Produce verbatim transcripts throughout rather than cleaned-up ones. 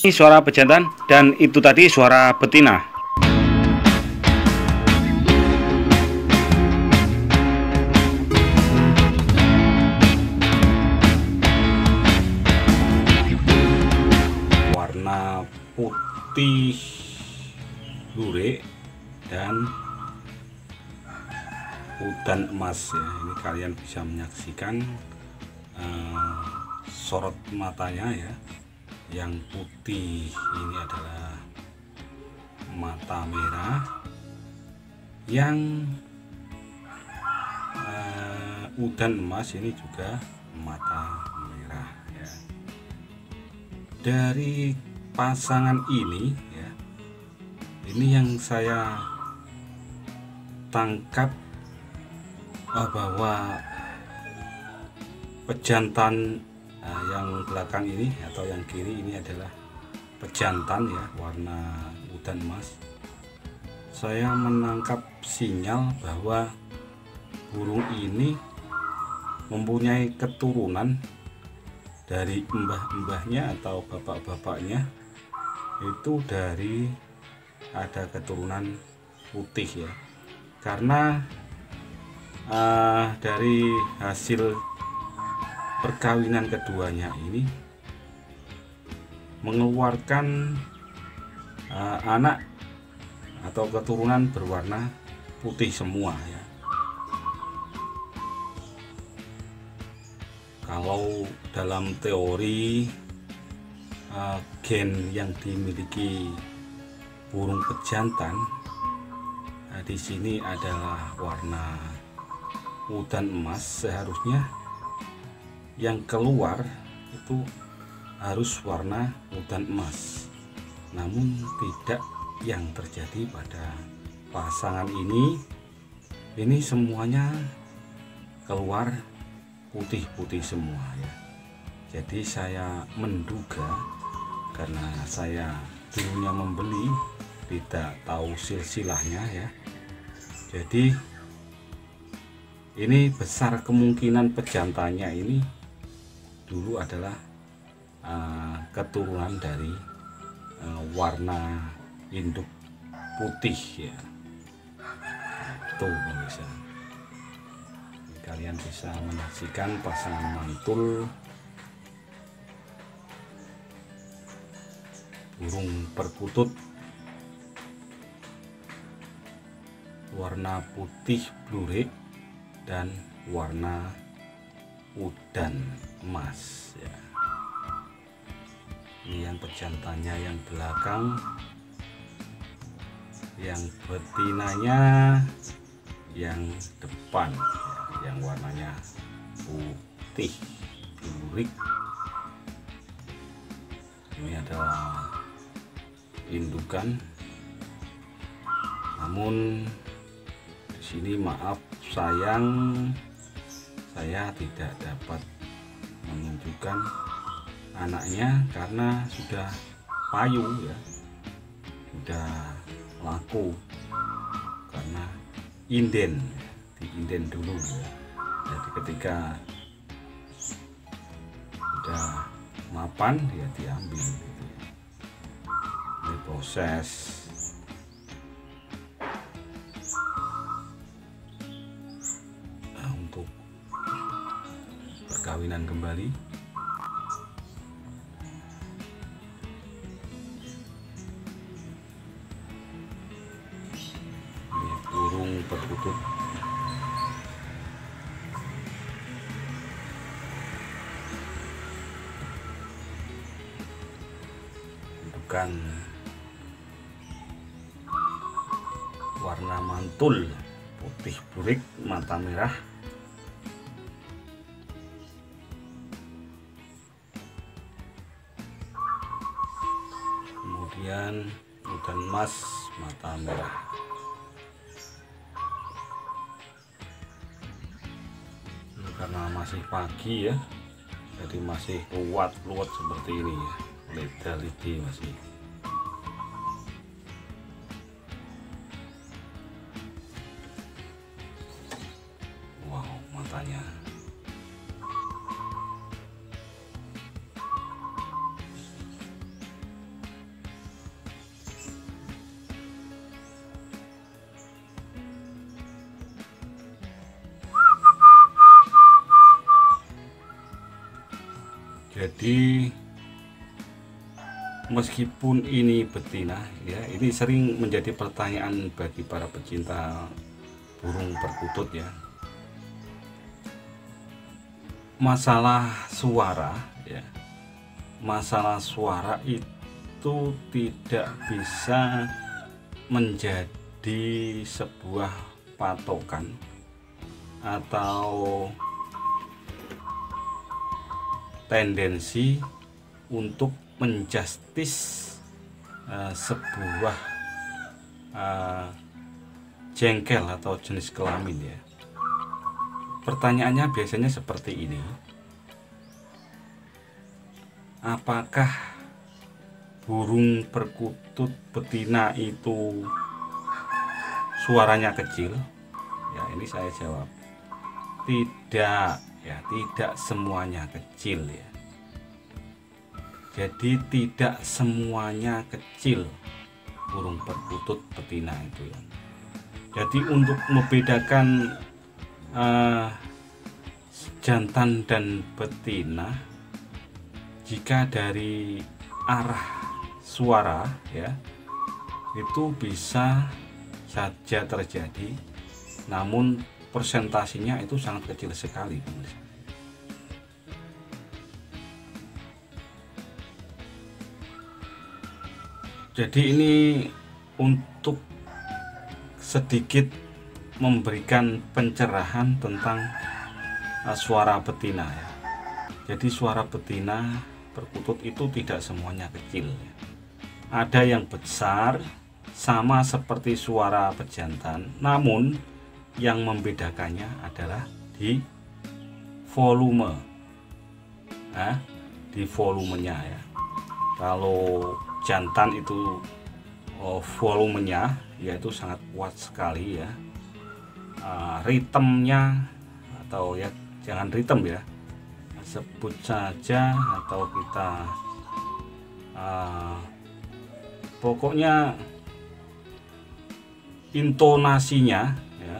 Ini suara pejantan dan itu tadi suara betina. Warna putih lurik dan udan emas ya. Ini kalian bisa menyaksikan uh, sorot matanya ya, yang putih ini adalah mata merah, yang uh, udan emas ini juga mata merah ya. Dari pasangan ini ya, ini yang saya tangkap bahwa pejantan uh, yang belakang ini atau yang kiri ini adalah pejantan ya, warna udan emas. Saya menangkap sinyal bahwa burung ini mempunyai keturunan dari mbah-mbahnya atau bapak-bapaknya, itu dari ada keturunan putih ya, karena Uh, dari hasil perkawinan keduanya ini mengeluarkan uh, anak atau keturunan berwarna putih semua ya. Kalau dalam teori uh, gen yang dimiliki burung pejantan uh, di sini adalah warna udan emas, seharusnya yang keluar itu harus warna udan emas, namun tidak yang terjadi pada pasangan ini. Ini semuanya keluar putih-putih semua ya. Jadi saya menduga, karena saya dulunya membeli tidak tahu silsilahnya ya, jadi ini besar kemungkinan pejantannya ini dulu adalah uh, keturunan dari uh, warna induk putih ya. Tuh pemirsa, kalian bisa menyaksikan pasangan mantul burung perkutut warna putih blurik dan warna udan emas ya. Ini yang pejantannya yang belakang, yang betinanya yang depan ya, yang warnanya putih lurik. Ini adalah indukan, namun di sini maaf sayang, saya tidak dapat menunjukkan anaknya karena sudah payu ya, sudah laku, karena inden, diinden dulu ya. Jadi ketika sudah mapan ya diambil gitu ya. Ini proses perkawinan kembali. Ini burung perkutut. Bukan warna mantul, putih burik, mata merah. Kemudian udan emas mata merah. Ini karena masih pagi ya, jadi masih luat-luat seperti ini ya, leda-ledi masih. Wow, matanya Jadi meskipun ini betina ya, ini sering menjadi pertanyaan bagi para pecinta burung perkutut ya, masalah suara ya. Masalah suara itu tidak bisa menjadi sebuah patokan atau tendensi untuk menjustis uh, sebuah uh, jengkel atau jenis kelamin ya. Pertanyaannya biasanya seperti ini: apakah burung perkutut betina itu suaranya kecil? Ya, ini saya jawab tidak. Ya, tidak semuanya kecil ya. Jadi tidak semuanya kecil burung perkutut betina itu ya. Jadi untuk membedakan uh, jantan dan betina, jika dari arah suara ya, itu bisa saja terjadi, namun persentasinya itu sangat kecil sekali. Jadi ini untuk sedikit memberikan pencerahan tentang suara betina ya. Jadi suara betina perkutut itu tidak semuanya kecil. Ada yang besar sama seperti suara pejantan, namun yang membedakannya adalah di volume, nah, di volumenya ya. Kalau jantan itu oh, volumenya yaitu sangat kuat sekali ya, uh, ritmenya atau ya jangan ritm ya, sebut saja atau kita uh, pokoknya intonasinya ya,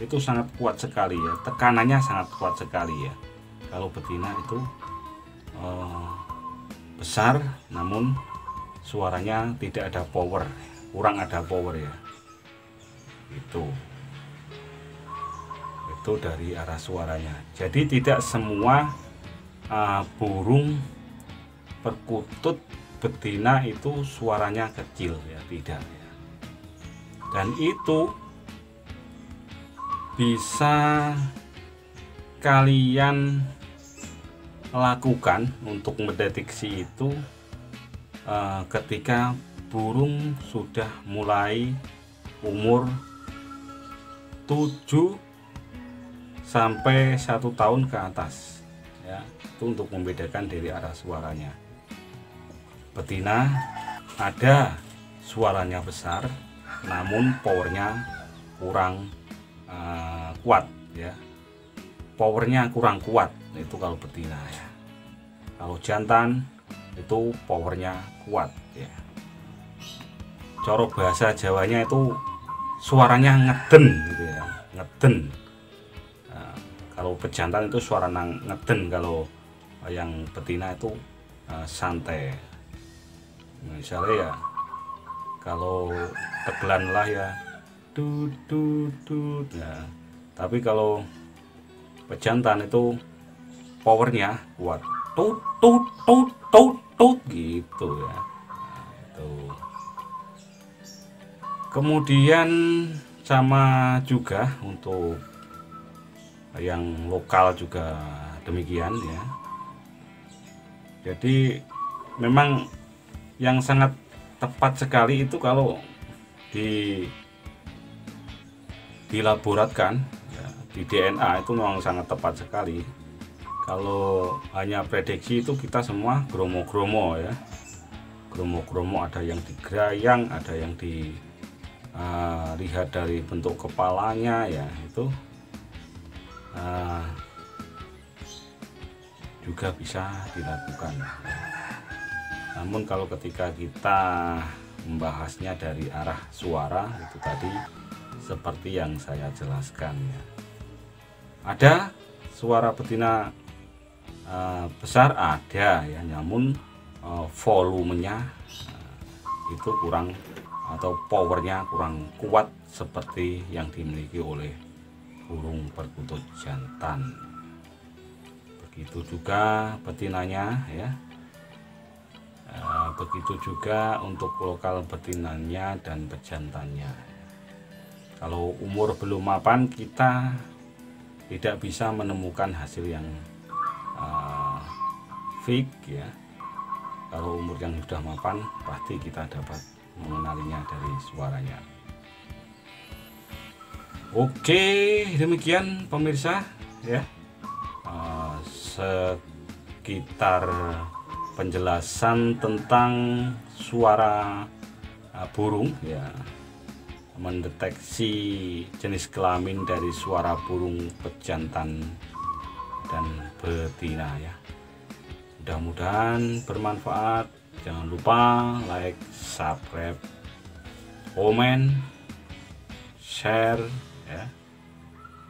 itu sangat kuat sekali ya, tekanannya sangat kuat sekali ya. Kalau betina itu eh, besar namun suaranya tidak ada power, kurang ada power ya. Itu itu dari arah suaranya. Jadi tidak semua eh, burung perkutut betina itu suaranya kecil ya, tidak ya. Dan itu bisa kalian lakukan untuk mendeteksi itu eh, ketika burung sudah mulai umur tujuh sampai satu tahun ke atas ya. Itu untuk membedakan dari arah suaranya. Betina ada suaranya besar namun powernya kurang Uh, kuat ya, powernya kurang kuat itu kalau betina ya. Kalau jantan itu powernya kuat ya. Cara bahasa Jawanya itu suaranya ngeden gitu ya, ngeden. Uh, kalau pejantan itu suara ngeden, kalau yang betina itu uh, santai. Misalnya ya, kalau tegelan lah ya. Dut, dut, dut. Nah, tapi kalau pejantan itu powernya kuat, tut tut tut tut tut gitu ya. Nah, itu. Kemudian sama juga untuk yang lokal juga demikian ya. Jadi memang yang sangat tepat sekali itu kalau di dilaboratkan ya, di D N A itu memang sangat tepat sekali. Kalau hanya prediksi itu kita semua gromo-gromo ya, gromo-gromo, ada yang digerayang, ada yang di uh, lihat dari bentuk kepalanya ya, itu uh, juga bisa dilakukan ya. Namun kalau ketika kita membahasnya dari arah suara itu tadi seperti yang saya jelaskan ya. Ada suara betina uh, besar ada ya, namun uh, volumenya uh, itu kurang atau powernya kurang kuat seperti yang dimiliki oleh burung perkutut jantan. Begitu juga betinanya ya, e, begitu juga untuk lokal betinanya dan pejantannya. Kalau umur belum mapan kita tidak bisa menemukan hasil yang e, fix ya. Kalau umur yang sudah mapan pasti kita dapat mengenalinya dari suaranya. Oke, demikian pemirsa ya, uh, sekitar penjelasan tentang suara uh, burung ya, mendeteksi jenis kelamin dari suara burung pejantan dan betina ya. Mudah-mudahan bermanfaat. Jangan lupa like, subscribe, komen, share ya.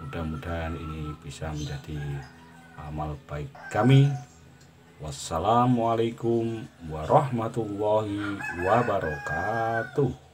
Mudah-mudahan ini bisa menjadi amal baik kami. Wassalamualaikum warahmatullahi wabarakatuh.